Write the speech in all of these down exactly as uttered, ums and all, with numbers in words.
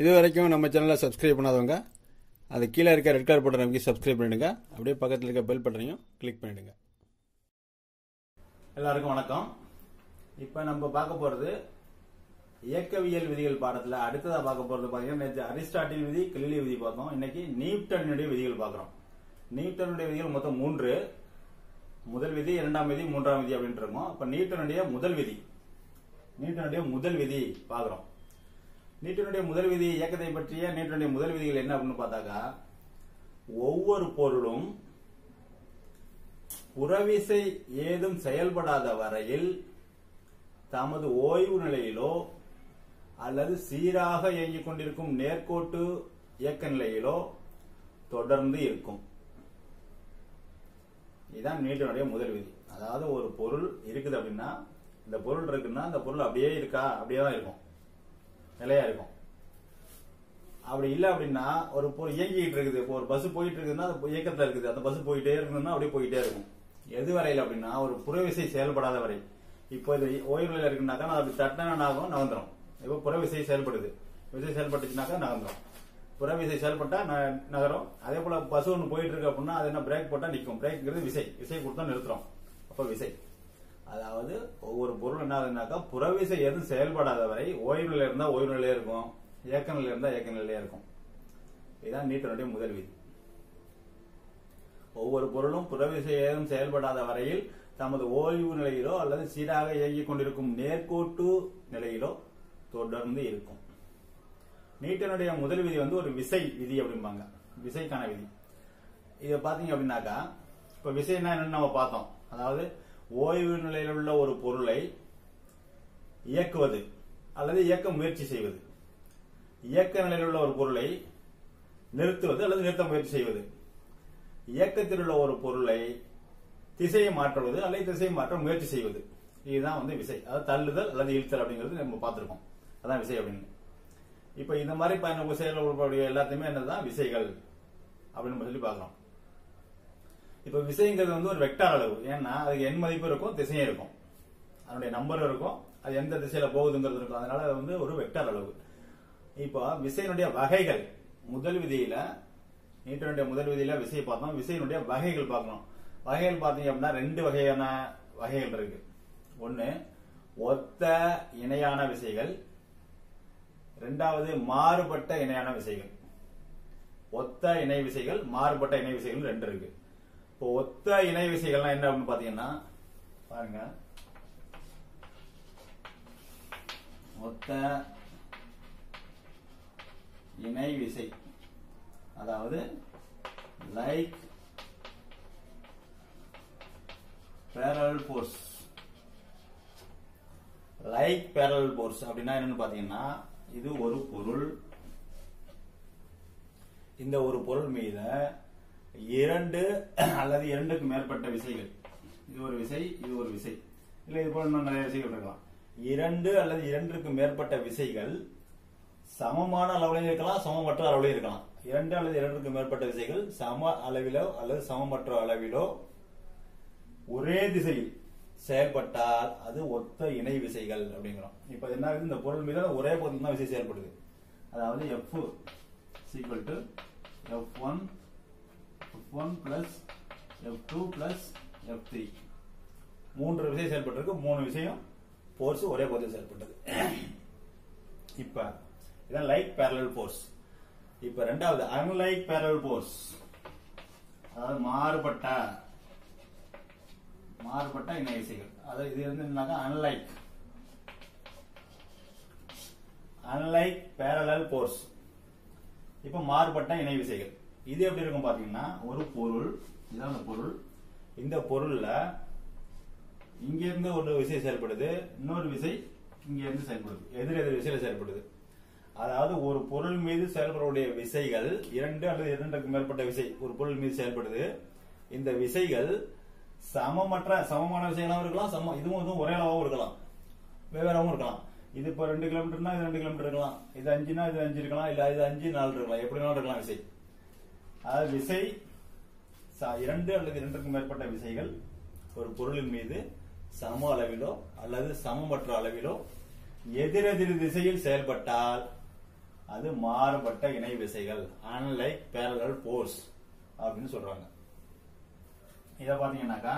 இது வரைக்கும் நம்ம சேனலை சப்ஸ்கிரைப் பண்ணாதவங்க அது கீழே இருக்க ரெட் கலர் பட்டன் அமைக்கி சப்ஸ்கிரைப் பண்ணிடுங்க. அப்படியே பக்கத்தில் இருக்க பெல் பட்டனையும் கிளிக் பண்ணிடுங்க. எல்லாருக்கும் வணக்கம். இப்போ நம்ம பார்க்க போகிறது இயக்கவியல் விதிகள் பாடத்தில். அடுத்ததாக பார்க்க போகிறது பார்த்தீங்கன்னா, நேற்று அரிஸ்டாட்டில் விதி, கிலீலி விதி பார்த்தோம். இன்னைக்கு நியூட்டனுடைய விதிகள் பார்க்குறோம். நியூட்டனுடைய விதிகள் மொத்தம் மூன்று. முதல் விதி, இரண்டாம் விதி, மூன்றாம் விதி அப்படின்னு இருக்கோம். அப்போ நியூட்டனுடைய முதல் விதி, நியூட்டனுடைய முதல் விதி பார்க்குறோம். நியூட்டனுடைய முதல் விதி, இயக்கத்தை பற்றிய நியூட்டனுடைய முதல் விதிகள் என்ன அப்படின்னு பார்த்தாக்கா, ஒவ்வொரு பொருளும் புறவிசை ஏதும் செயல்படாத வரையில் தமது ஓய்வு நிலையிலோ அல்லது சீராக இயங்கிக் கொண்டிருக்கும் நேர்கோட்டு இயக்க நிலையிலோ தொடர்ந்து இருக்கும். இதுதான் நியூட்டனுடைய முதல் விதி. அதாவது ஒரு பொருள் இருக்குது அப்படின்னா, இந்த பொருள் இருக்குன்னா அந்த பொருள் அப்படியே இருக்கா, அப்படியே தான் இருக்கும், நிலையா இருக்கும். அப்படி இல்லை அப்படின்னா, ஒரு பொருள் இயங்கிட்டு இருக்குது, ஒரு பஸ் போயிட்டு இருக்குதுன்னா அது இயக்கத்தில் இருக்குது, அந்த பஸ் போயிட்டே இருக்குதுன்னா அப்படியே போயிட்டே இருக்கும். எது வரையில் அப்படின்னா, ஒரு புறவிசை செயல்படாத வரை. இப்போ இது ஓய்வு நிலையில் இருக்குனாக்கா நான் அப்படி தட்டனாகும், நகர்ந்துடும். இப்போ புறவிசை செயல்படுது, விசை செயல்பட்டுச்சுனாக்கா நகர்ந்துடும். புறவிசை செயல்பட்டா நகரும். அதே போல பஸ் ஒன்று போயிட்டு இருக்கு அப்படின்னா அது என்ன, பிரேக் போட்டா நிற்கும். பிரேக்ங்கிறது விசை, விசை கொடுத்தா நிறுத்துறோம். அப்போ விசை. அதாவது ஒவ்வொரு பொருள் என்ன ஆகுதுனாக்கா, புறவிசை எதுவும் செயல்படாத வரை, ஓய்வு நிலையில இருந்தா ஓய்வு நிலையில இருக்கும், இயக்க நிலையில இருந்தா இயக்க நிலையில இருக்கும். இதுதான் நியூட்டனுடைய முதல் விதி. ஒவ்வொரு பொருளும் புறவிசை ஏதும் செயல்படாத வரையில் தமது ஓய்வு நிலையிலோ அல்லது சீராக இயங்கிக் கொண்டிருக்கும் நேர்கோட்டு நிலையிலோ தொடர்ந்து இருக்கும். நியூட்டனுடைய முதல் விதி வந்து ஒரு விசை விதி அப்படிம்பாங்க, விசைக்கான விதி. இதை பாத்தீங்க அப்படின்னாக்கா, இப்ப விசைன்னா என்னன்னு நம்ம பார்த்தோம். அதாவது ஓய்வு நிலையில் உள்ள ஒரு பொருளை இயக்குவது அல்லது இயக்க முயற்சி செய்வது, இயக்க நிலையில் உள்ள ஒரு பொருளை நிறுத்துவது அல்லது நிறுத்த முயற்சி செய்வது, இயக்கத்தில் உள்ள ஒரு பொருளை திசையை மாற்றுவது அல்லது திசையை மாற்ற முயற்சி செய்வது. இதுதான் வந்து விசை. அதாவது தள்ளுதல் அல்லது இழுத்தல் அப்படிங்கிறது நம்ம பார்த்திருக்கோம், அதான் விசை அப்படின்னு. இப்ப இந்த மாதிரி பயண செயல்படக்கூடிய எல்லாத்தையுமே என்னதான் விசைகள் அப்படின்னு சொல்லி பாக்கிறோம். இப்ப விசைங்கிறது வந்து ஒரு வெக்டார் அளவு. ஏன்னா அதுக்கு எண் மதிப்பு இருக்கும், திசையும் இருக்கும், அதனுடைய நம்பரும் இருக்கும், அது எந்த திசையில போகுதுங்கிறது இருக்கும். அதனால அது வந்து ஒரு வெக்டார் அளவு. இப்போ விசையினுடைய வகைகள், முதல் விதியில நியூட்டனுடைய முதல் விதியில விசையை பார்த்தோம். விசையினுடைய வகைகள் பார்க்கணும். வகைகள் பார்த்தீங்க அப்படின்னா ரெண்டு வகையான வகைகள் இருக்கு. ஒன்னு ஒத்த இணையான விசைகள், ரெண்டாவது மாறுபட்ட இணையான விசைகள். ஒத்த இணை விசைகள், மாறுபட்ட இணை விசைகள் ரெண்டு இருக்கு. இப்போ ஒத்த இணை விசைகள்னா என்ன அப்படின்னு பாத்தீங்கன்னா, பாருங்க, ஒத்த இணை விசை, அதாவது like parallel force. Like parallel force அப்படின்னா என்னன்னு பாத்தீங்கன்னா, இது ஒரு பொருள், இந்த ஒரு பொருள் மீத இரண்டு அல்லது இரண்டுக்கு மேற்பட்ட விசைகள், இது ஒரு விசை, இது ஒரு விசை, இல்ல இது போல இன்னும் நிறைய விசைகள் இருக்கலாம். இரண்டு அல்லது இரண்டுக்கு மேற்பட்ட விசைகள் சமமான அளவுலையும் இருக்கலாம், சமமற்ற அளவுலையும் இருக்கலாம். இரண்டு அல்லது இரண்டுக்கு மேற்பட்ட விசைகள் சம அளவிலோ அல்லது சமமற்ற அளவிலோ ஒரே திசையில் செயல்பட்டால் அது ஒத்த இணை விசைகள் அப்படிங்கிறோம். இப்ப என்ன ஆகுது, இந்த பொருள் மீது ஒரே பொருள் தான் விசை செயல்படுது. அதாவது F equal to F one F one plus F two plus F three. மூன்று விசை செயல்பட்டிருக்கு, மூணு விசையும் போர்ஸ் ஒரே போர்ஸ் செயல்பட்டது. இப்ப இதான் லைக் parallel force. இப்ப இரண்டாவது unlike parallel force, அதாவது மாறுபட்ட மாறுபட்ட இணை விசைகள். அதாவது இது வந்து என்னன்னா unlike unlike parallel force. இப்ப மாறுபட்ட இணை விசைகள் இது எப்படி இருக்கும் பாத்தீங்கன்னா, ஒரு பொருள், இதான் அந்த பொருள், இந்த பொருள்ல இங்க இருந்து ஒரு விசை செயல்படுது, இன்னொரு விசை இங்க இருந்து செயல்படுது, எதிர் எதிர் விசையில செயல்படுது. அதாவது ஒரு பொருள் மீது செயல்படக்கூடிய விசைகள், இரண்டு அல்லது இரண்டுக்கு மேற்பட்ட விசை ஒரு பொருள் மீது செயல்படுது, இந்த விசைகள் சமமற்ற சமமான விசைகளாகவும் இருக்கலாம், சம இதுவும் இதுவும் ஒரே அளவாகவும் இருக்கலாம், வெவ்வேறாகவும் இருக்கலாம். இது இப்போ ரெண்டு கிலோமீட்டர்னா இது ரெண்டு கிலோமீட்டர் இருக்கலாம், இது அஞ்சுனா இது அஞ்சு இருக்கலாம், இல்ல இது அஞ்சு நாலு இருக்கலாம், எப்படினாலும் இருக்கலாம் விசை. அதாவது விசை இரண்டு அல்லது இரண்டுக்கும் மேற்பட்ட விசைகள் ஒரு பொருளின் மீது சம அளவிலோ அல்லது சமமற்ற அளவிலோ எதிரெதிர் திசையில் செயல்பட்டால் அது மாறுபட்ட இணை விசைகள், அன்லைக் parallel force அப்படின்னு சொல்றாங்க. இத பாத்தீங்கன்னாக்கா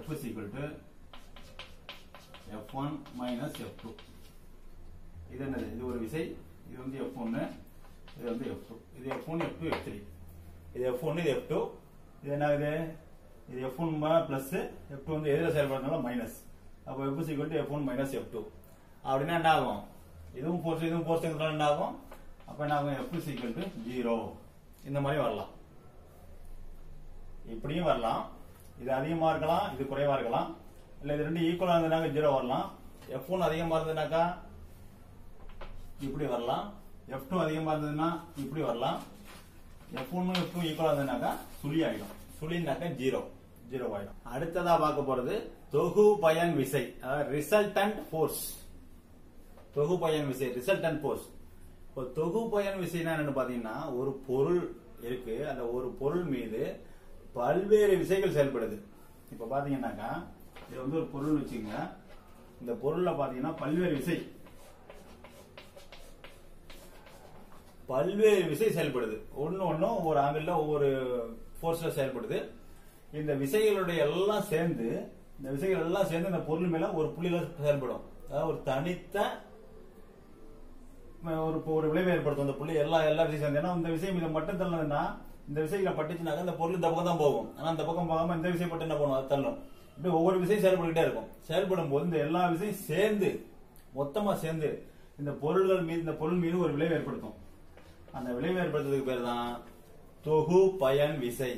F is equal to F one minus F two. இது என்னது? இது ஒரு விசை. இது வந்து F one, இது வந்து F two. இது F one, F two, F three. இது F one, இது F two. இது என்ன இது? இது F one plus F two வந்து எதிர செயல்படுறதுனால மைனஸ். அப்போ F is equal to F one minus F two. அப்படின்னா என்ன ஆகும்? இதுவும் போர்ஸ் இதுவும் போர்ஸ் சேர்ந்ததால என்ன ஆகும்? அப்ப என்ன ஆகும்? F is equal to zero. இந்த மாதிரி வரலாம், இப்படியும் வரலாம். இது அதிகமா இருக்கலாம், இது குறைவா இருக்கலாம். இல்ல இது ரெண்டு ஈக்குவலா இருந்ததுனாக்க ஜீரோ வரலாம். F one அதிகமா இருந்ததுனாக்கா இப்படி வரலாம். F two அதிகமா இருந்ததுன்னா இப்படி வரலாம். F one F two ஈக்குவலா இருந்ததுனாக்கா சுழி ஆயிடும். சுழினாக்கா ஜீரோ ஜீரோ ஆயிடும். அடுத்ததா பார்க்க போறது தொகு பயன் விசை, அதாவது ரிசல்டன்ட் போர்ஸ். தொகு பயன் விசை, ரிசல்டன்ட் போர்ஸ். இப்போ தொகு பயன் விசைனா என்னன்னு பாத்தீங்கன்னா, ஒரு பொருள் இருக்கு, அந்த ஒரு பொருள் மீது பல்வேறு விசைகள் செயல்படுது. இப்ப பாத்தீங்கன்னாக்கா இது வந்து ஒரு பொருள் வச்சுங்க. இந்த பொருள்ல பாத்தீங்கன்னா பல்வேறு விசை பல்வேறு விசை செயல்படுது. ஒன்னு ஒன்னும் ஒவ்வொரு ஆங்கிள் ஒவ்வொரு போர்ஸ்ல செயல்படுது. இந்த விசைகளுடைய எல்லாம் சேர்ந்து இந்த விசைகள் எல்லாம் சேர்ந்து இந்த பொருள் மேல ஒரு புள்ளியில செயல்படும். அதாவது ஒரு தனித்த ஒரு ஒரு விளைவை ஏற்படுத்தும். அந்த புள்ளி எல்லா எல்லா விசையும் ஏன்னா இந்த விஷயம் இதை மட்டும் தள்ளதுன்னா இந்த விசைகளை பட்டுச்சுனாக்கா இந்த பொருள் இந்த பக்கம் தான் போகும். ஆனா அந்த பக்கம் போகாம இந்த விசை பட்டு என்ன போகணும், அது தள்ளும். இப்படி ஒவ்வொரு விசையும் செயல்பட்டுக்கிட்டே இருக்கும். செயல்படும் போது இந்த எல்லா விசையும் சேர்ந்து மொத்தமா சேர்ந்து இந்த பொருள்கள் மீது இந்த பொருள் மீது ஒரு விளைவை ஏற்படுத்தும். அந்த விளைவை ஏற்படுத்துறதுக்கு பேர் தான் தொகு பயன் விசை,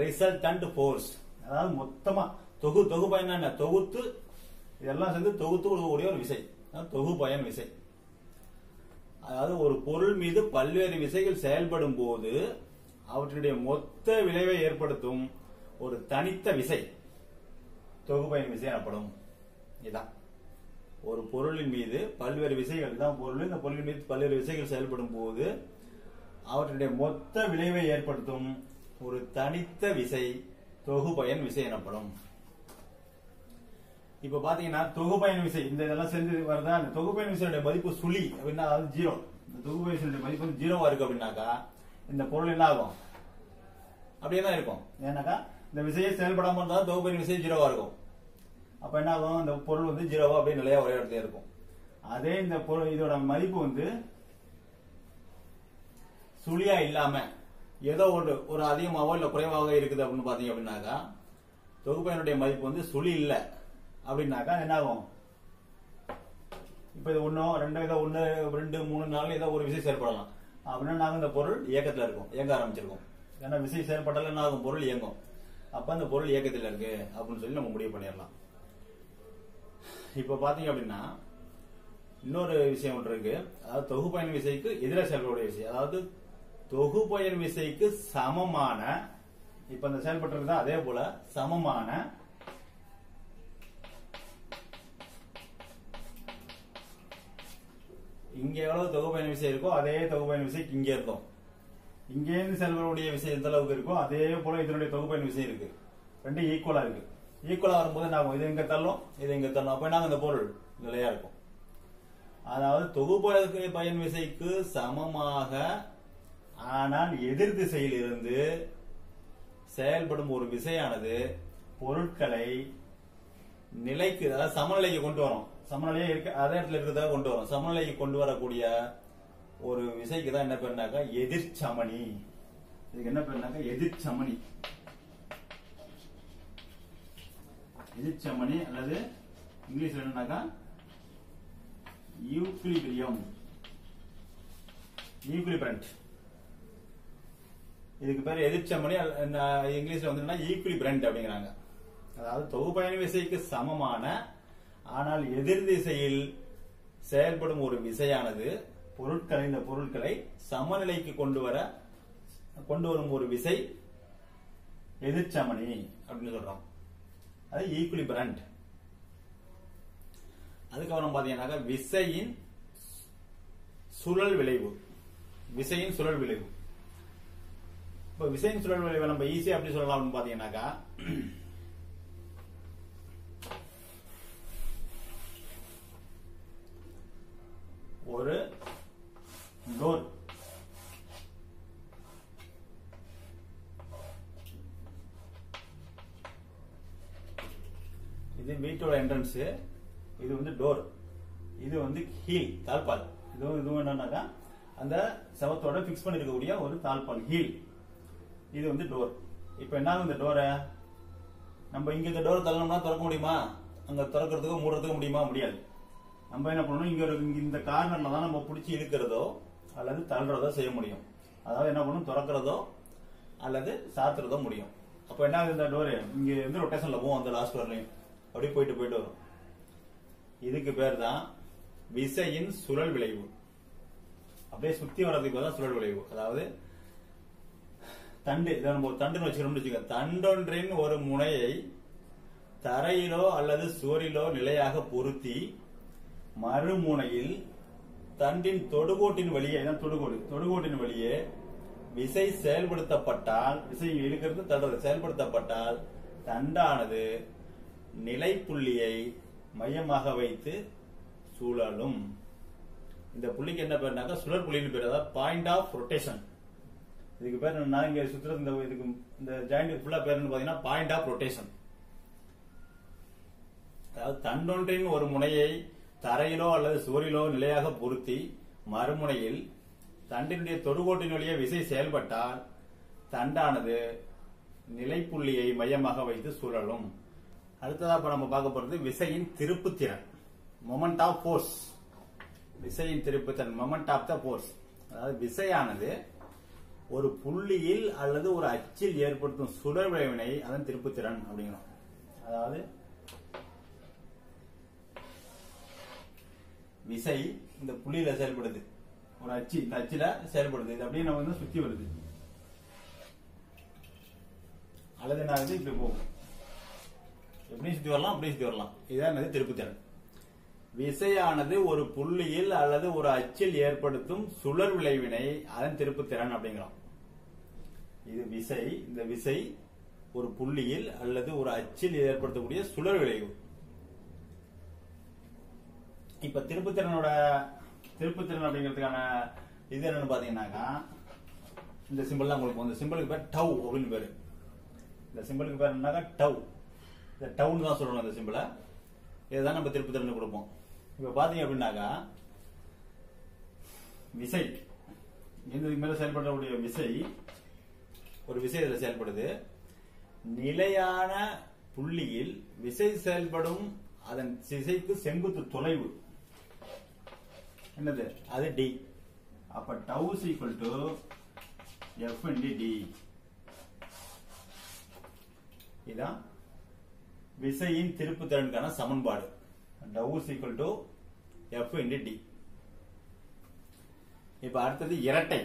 ரிசல்டன்ட் போர்ஸ். அதாவது மொத்தமா தொகு தொகு பயன் என்ன தொகுத்து இதெல்லாம் சேர்ந்து தொகுத்து ஒரே ஒரு விசை, தொகு பயன் விசை. அதாவது ஒரு பொருள் மீது பல்வேறு விசைகள் செயல்படும் போது அவற்றுடைய மொத்த விளைவை ஏற்படுத்தும் ஒரு தனித்த விசை தொகுபயன் விசை எனப்படும். இதான் ஒரு பொருளின் மீது பல்வேறு விசைகள் தான் பொருள். இந்த பொருளின் மீது பல்வேறு விசைகள் செயல்படும் போது அவற்றுடைய மொத்த விளைவை ஏற்படுத்தும் ஒரு தனித்த விசை தொகுபயன் விசை எனப்படும். இப்ப பாத்தீங்கன்னா தொகுப்பயன் விசை இந்த இதெல்லாம் சேர்ந்து வரதான் அந்த தொகுப்பயன் விசையுடைய மதிப்பு சுழி அப்படின்னா அது ஜீரோ. இந்த தொகுப்பயன் விசையுடைய மதிப்பு ஜீரோவா இருக்கு அப்படின்னாக்கா இந்த பொருள் என்ன ஆகும், அப்படியே தான் இருக்கும். ஏன்னாக்கா இந்த விசையை செயல்படாம இருந்தாலும் தொகுப்பயன் விசை ஜீரோவா இருக்கும். அப்ப என்ன ஆகும், இந்த பொருள் வந்து ஜீரோவா அப்படியே நிலையா ஒரே இடத்துல இருக்கும். அதே இந்த பொருள் இதோட மதிப்பு வந்து சுழியா இல்லாம ஏதோ ஒரு ஒரு அதிகமாவோ இல்ல குறைவாக இருக்குது அப்படின்னு பாத்தீங்க அப்படின்னாக்கா தொகுப்பயனுடைய மதிப்பு வந்து சுழி இல்லை அப்படின்னாக்கா என்ன ஆகும், இப்ப இது ஒன்னோ ரெண்டோ ஏதோ ஒன்னு ரெண்டு மூணு நாலு ஏதோ ஒரு விசை செயல்படலாம். அப்படின்னா நாங்க இந்த பொருள் இயக்கத்துல இருக்கும், இயங்க ஆரம்பிச்சிருக்கோம். ஏன்னா விசை செயல்பட்டாலும் என்ன ஆகும், பொருள் இயங்கும். அப்ப அந்த பொருள் இயக்கத்துல இருக்கு அப்படின்னு சொல்லி நம்ம முடிவு பண்ணிடலாம். இப்ப பாத்தீங்க அப்படின்னா இன்னொரு விஷயம் ஒன்று இருக்கு, அதாவது தொகு பயன் விசைக்கு எதிராக செயல்படக்கூடிய விசை. அதாவது தொகு பயன் விசைக்கு சமமான இப்ப அந்த செயல்பட்டு இருந்தா அதே போல சமமான இங்க எவ்வளவு தொகுப்பயன் விசை இருக்கோ அதே தொகுப்பயன் விசை இங்க இருக்கும். இங்க இருந்து செல்வனுடைய விசை எந்த அளவுக்கு இருக்கோ அதே போல இதனுடைய தொகுப்பயன் விசை இருக்கு. ரெண்டு ஈக்குவலா இருக்கு. ஈக்குவலா வரும்போது நாங்க இது எங்க தள்ளும் இது எங்க தள்ளும். அப்ப நாங்க இந்த பொருள் நிலையா இருக்கும். அதாவது தொகுப்பு பயன் விசைக்கு சமமாக ஆனால் எதிர் திசையில் இருந்து செயல்படும் ஒரு விசையானது பொருட்களை நிலைக்கு, அதாவது சமநிலைக்கு கொண்டு வரும். சமநிலையா இருக்க அதே இடத்துல இருக்கிறதா கொண்டு வரும். சமநிலைக்கு கொண்டு வரக்கூடிய ஒரு விசைக்கு தான் என்ன பேருனாக்கா எதிர்ச்சமணி. இதுக்கு என்ன பேருனாக்கா எதிர்ச்சமணி, எதிர்ச்சமணி அல்லது இங்கிலீஷ்ல என்னன்னாக்கா யூக்லிபிரியம், ஈக்விலிபிரண்ட். இதுக்கு பேர் எதிர்ச்சமணி, இங்கிலீஷ்ல வந்து ஈக்விலிபிரண்ட் அப்படிங்கிறாங்க. அதாவது தொகுப்பயன் விசைக்கு சமமான ஆனால் எதிர் திசையில் செயல்படும் ஒரு விசையானது பொருட்களை இந்த பொருட்களை சமநிலைக்கு கொண்டு வர கொண்டு வரும் ஒரு விசை எதிர்ச்சமணி அப்படின்னு சொல்றோம். அது ஈக்விலிபிரண்ட். அதுக்கப்புறம் பாத்தீங்கன்னாக்கா விசையின் சுழல் விளைவு, விசையின் சுழல் விளைவு. இப்ப விசையின் சுழல் விளைவு நம்ம ஈஸியா அப்படி சொல்லலாம் அப்படின்னு பாத்தீங்கன்னாக்கா, ஒரு டோர் இது வீட்டோட என்ட்ரன்ஸ், இது வந்து டோர், இது வந்து ஹீல் தாழ்பால். இதுவும் இதுவும் என்னன்னாக்கா அந்த செவத்தோட பிக்ஸ் பண்ணிருக்கக்கூடிய ஒரு தாழ்பால் ஹீல். இது வந்து டோர். இப்போ என்ன இந்த டோரை நம்ம இங்க இந்த டோர் தள்ளணும்னா திறக்க முடியுமா? அங்க திறக்கிறதுக்கு மூடுறதுக்கு முடியுமா? முடியாது. நம்ம என்ன பண்ணணும், இங்க ஒரு இந்த கார்னர்ல தான் நம்ம பிடிச்சி இழுக்கிறதோ அல்லது தள்ளுறதோ செய்ய முடியும். அதாவது என்ன பண்ணணும், திறக்கிறதோ அல்லது சாத்துறதோ முடியும். அப்போ என்ன ஆகுது, இந்த டோரு இங்க வந்து ரொட்டேஷன்ல போவோம், அந்த லாஸ்ட் வரலையும் அப்படியே போயிட்டு போயிட்டு வரும். இதுக்கு பேர் தான் விசையின் சுழல் விளைவு. அப்படியே சுத்தி வர்றதுக்கு தான் சுழல் விளைவு. அதாவது தண்டு, இதை நம்ம தண்டுன்னு வச்சுக்கணும்னு வச்சுக்கோங்க. தண்டொன்றின் ஒரு முனையை தரையிலோ அல்லது சுவரிலோ நிலையாக பொருத்தி மறுமுனையில் தண்டின் தொடுகோட்டின் வழியே, தொடுகோடு தொடுகோட்டின் வழியே விசை செயல்படுத்தப்பட்டால், விசை இழுக்கிறது தடுறது செயல்படுத்தப்பட்டால் தண்டானது நிலை புள்ளியை மையமாக வைத்து சுழலும். இந்த புள்ளிக்கு என்ன பேருனாக்கா சுழற் புள்ளின்னு பேர். அதாவது பாயிண்ட் ஆஃப் ரொட்டேஷன். இதுக்கு பேர் இங்க சுற்றுறது இந்த இதுக்கு இந்த ஜாயிண்ட் ஃபுல்லா பேருன்னு பாத்தீங்கன்னா பாயிண்ட் ஆஃப் ரொட்டேஷன். அதாவது தண்டொன்றின் ஒரு முனையை தரையிலோ அல்லது சுவரிலோ நிலையாக பொருத்தி மறுமுனையில் தண்டினுடைய தொடுகோட்டின் வழியே விசை செயல்பட்டால் தண்டானது நிலைப்புள்ளியை மையமாக வைத்து சுழலும். அடுத்ததா இப்ப நம்ம பார்க்க போறது விசையின் திருப்புத்திறன், மொமெண்ட் ஆஃப் போர்ஸ். விசையின் திருப்புத்திறன், மொமெண்ட் ஆஃப் த போர்ஸ். அதாவது விசையானது ஒரு புள்ளியில் அல்லது ஒரு அச்சில் ஏற்படுத்தும் சுழல் விளைவினை அதன் திருப்புத்திறன் அப்படிங்கிறோம். அதாவது விசை இந்த புள்ளியில செயல்படுது, ஒரு அச்சு இந்த அச்சுல செயல்படுது, இது அப்படியே நம்ம வந்து சுத்தி வருது அல்லது என்ன ஆகுது இப்படி போகும், எப்படியும் சுத்தி வரலாம் அப்படியே சுத்தி வரலாம். இதான் திருப்புத்திறன். விசையானது ஒரு புள்ளியில் அல்லது ஒரு அச்சில் ஏற்படுத்தும் சுழற் விளைவினை அதன் திருப்புத்திறன் அப்படிங்கிறோம். இது விசை, இந்த விசை ஒரு புள்ளியில் அல்லது ஒரு அச்சில் ஏற்படுத்தக்கூடிய சுழற் விளைவு. இப்ப திருப்புத்திறனோட திருப்புத்திறன் அப்படிங்கிறதுக்கான இது என்னன்னு பாத்தீங்கன்னாக்கா இந்த சிம்பிள் தான் கொடுப்போம். இந்த சிம்பிளுக்கு பேர் டவ் அப்படின்னு பேரு. இந்த சிம்பிளுக்கு பேர் என்னன்னாக்கா டவ். இந்த டவுன்னு தான் சொல்லணும் இந்த சிம்பிளை. இதுதான் நம்ம திருப்புத்திறன் கொடுப்போம். இப்ப பாத்தீங்க அப்படின்னாக்கா விசை இதுக்கு மேல செயல்படக்கூடிய விசை, ஒரு விசை இதுல செயல்படுது. நிலையான புள்ளியில் விசை செயல்படும் அதன் திசைக்கு செங்குத்து தொலைவு என்னது, அது டி. அப்ப tau is equal to F into D. இதான் விசையின் திருப்புத்திறனுக்கான சமன்பாடு. Tau is equal to F into D. இப்ப அடுத்தது இரட்டை.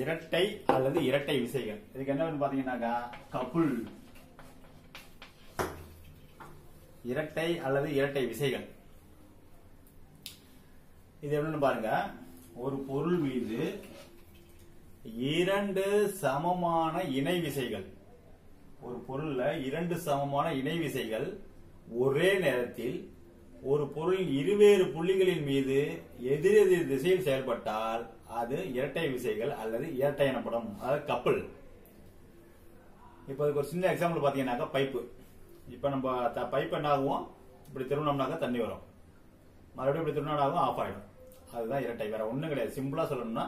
இரட்டை அல்லது இரட்டை விசைகள். இதுக்கு என்ன பாத்தீங்கன்னாக்கா கபுள். இரட்டை அல்லது இரட்டை விசைகள் இது என்னன்னு பாருங்க. ஒரு பொருள் மீது இரண்டு சமமான இணை விசைகள், ஒரு பொருள்ல இரண்டு சமமான இணை விசைகள் ஒரே நேரத்தில் ஒரு பொருளின் இருவேறு புள்ளிகளின் மீது எதிரெதிர் திசையில் செயல்பட்டால் அது இரட்டை விசைகள் அல்லது இரட்டை எனப்படும், அதாவது கப்பல். இப்போ அதுக்கு ஒரு சின்ன எக்ஸாம்பிள் பார்த்தீங்கன்னாக்கா பைப்பு. இப்போ நம்ம பைப் என்ன ஆகும், இப்படி திரும்பினோம்னாக்கா தண்ணி வரும், மறுபடியும் இப்படி திரும்பினா ஆகும் ஆஃப் ஆகிடும். அதுதான் இரட்டை. வேற ஒன்றும் கிடையாது. சிம்பிளாக சொல்லணும்னா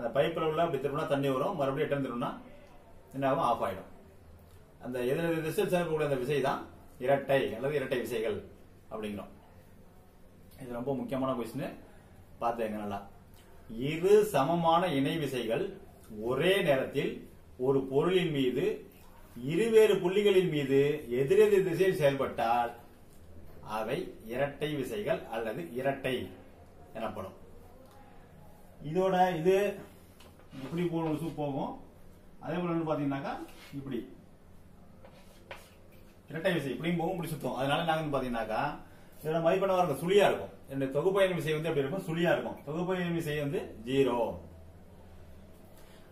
அந்த பைப்பில் உள்ள இப்படி திரும்பினா தண்ணி வரும், மறுபடியும் எட்டம் திரும்பினா என்ன ஆகும் ஆஃப் ஆகிடும். அந்த எதிரெதிர் திசையில் செயல்படக்கூடிய அந்த விசை தான் இரட்டை அல்லது இரட்டை விசைகள் அப்படிங்கிறோம். இது ரொம்ப முக்கியமான கொஸ்டின், பார்த்துங்க நல்லா. இரு சமமான இணை விசைகள் ஒரே நேரத்தில் ஒரு பொருளின் மீது இருவேறு புள்ளிகளின் மீது எதிரெதிர் திசையில் செயல்பட்டால் அவை இரட்டை விசைகள் அல்லது இரட்டை எனப்படும். இதோட இது இப்படி போகும். அதே போல பாத்தீங்கன்னாக்கா இப்படி இரட்டை விசை இப்படியும் போகும், இப்படி சுத்தம். அதனால நாங்க பாத்தீங்கன்னாக்கா இதோட மதிப்பெண்ண வரங்க சுழியா இருக்கும். இந்த தொகுப்பயன் விசை வந்து எப்படி இருக்கும், சுழியா இருக்கும். தொகுப்பயன் விசை வந்து ஜீரோ.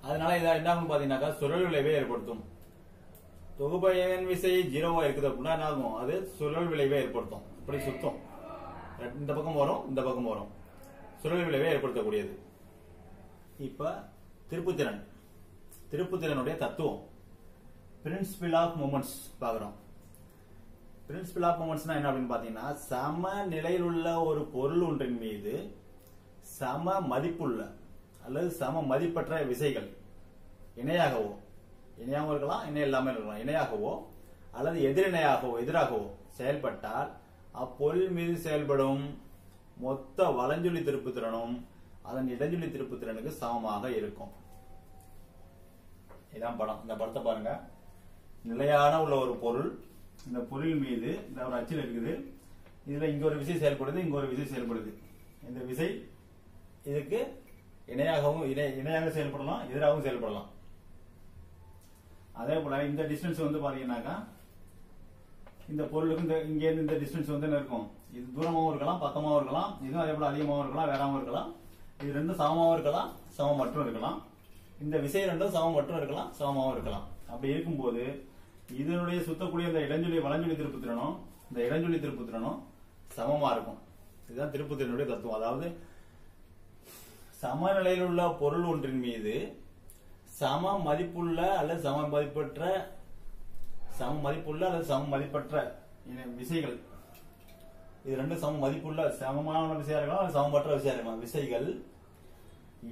அதனால இதை என்ன ஆகும் பாத்தீங்கன்னாக்கா சுழல் விளைவை ஏற்படுத்தும். தொகுப்பயன் விசை ஜீரோவா இருக்குது அப்படின்னா என்ன ஆகும், அது சுழல் விளைவை ஏற்படுத்தும். இப்படி சுத்தம், இந்த பக்கம் வரும் இந்த பக்கம் வரும், சுழல் விளைவை ஏற்படுத்தக்கூடியது. இப்ப திருப்புத்திறன் திருப்புத்திறனுடைய தத்துவம் பிரின்சிபிள் ஆஃப் மொமெண்ட்ஸ் பாக்குறோம். பிரின்சிபிள் ஆஃப் மொமெண்ட்ஸ்னா என்ன அப்படின்னு பாத்தீங்கன்னா, சம நிலையில் உள்ள ஒரு பொருள் ஒன்றின் மீது சம மதிப்புள்ள அல்லது சம மதிப்பற்ற விசைகள் இணையாகவோ இணையாகவும் இருக்கலாம் இணை இல்லாமல் இருக்கலாம் இணையாகவோ அல்லது எதிரிணையாகவோ எதிராகவோ செயல்பட்டால் அப்பொருள் மீது செயல்படும் மொத்த வலஞ்சொலி திருப்புத்திறனும் அதன் இடஞ்சொலி திருப்புத்திறனுக்கு சமமாக இருக்கும். இதான் படம். இந்த படத்தை பாருங்க. நிலையான உள்ள ஒரு பொருள், இந்த பொருள் மீது இந்த ஒரு அச்சில் இருக்குது, இதுல இங்க ஒரு விசை செயல்படுது, இங்க ஒரு விசை செயல்படுது. இந்த விசை இதுக்கு இணையாகவும் இணை இணையாக செயல்படலாம், எதிராகவும் செயல்படலாம். அதே போல இந்த டிஸ்டன்ஸ் வந்து பாத்தீங்கன்னாக்கா இந்த பொருளுக்கு இந்த இங்க இருந்து இந்த டிஸ்டன்ஸ் வந்து என்ன இருக்கும், இது தூரமாகவும் இருக்கலாம் பக்கமாகவும் இருக்கலாம், இதுவும் அதே போல அதிகமாகவும் இருக்கலாம் வேறாவும் இருக்கலாம், இது ரெண்டும் சமமாகவும் இருக்கலாம் சமம் மட்டும் இருக்கலாம், இந்த விசை ரெண்டும் சமம் மட்டும் இருக்கலாம் சமமாகவும் இருக்கலாம். அப்படி இருக்கும்போது இதனுடைய சுத்தக்கூடிய இந்த இடஞ்சொலி வலஞ்சொலி திருப்புத்திறனும் இந்த இடஞ்சொலி திருப்புத்திறனும் சமமா இருக்கும். இதுதான் திருப்புத்திறனுடைய தத்துவம். அதாவது சமநிலையில் உள்ள பொருள் ஒன்றின் மீது சம மதிப்புள்ள அல்லது சம மதிப்பற்ற சம மதிப்புள்ள அல்லது சம மதிப்பற்ற விசைகள், இது ரெண்டு சம மதிப்புள்ள சமமான விசையா இருக்கலாம் அல்லது சமமற்ற விசையா இருக்கலாம், விசைகள்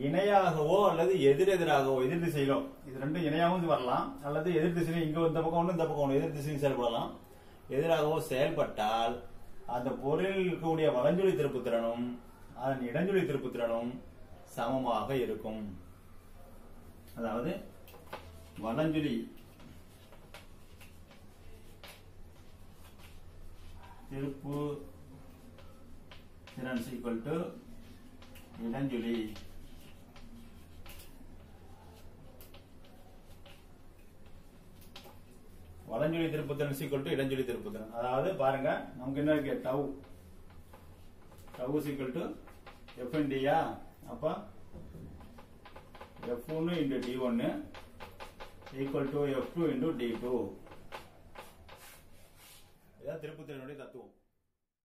இணையாகவோ அல்லது எதிரெதிராகவோ எதிர் திசைகளோ, இது ரெண்டும் இணையாகவும் வரலாம் அல்லது எதிர் திசையிலும் இங்க இந்த பக்கம் ஒன்று இந்த பக்கம் ஒன்று எதிர் திசையும் செயல்படலாம், எதிராகவோ செயல்பட்டால் அந்த பொருளில் இருக்கக்கூடிய வலஞ்சொலி திருப்புத்திறனும் அதன் இடஞ்சொலி திருப்புத்திறனும் சமமாக இருக்கும். அதாவது வலஞ்சொலி திருப்பு திறன் ஈக்குவல் டு இடஞ்சொலி வலஞ்சொலி திருப்புத்திறன் ஈக்குவல் டு இடஞ்சொலி திருப்புத்திறன். அதாவது பாருங்க நமக்கு என்ன இருக்கு, tau tau equal to F இன்டியா, அப்ப F one into D one equal to F two into D two. இதான் திருப்புத்திறனுடைய தத்துவம்.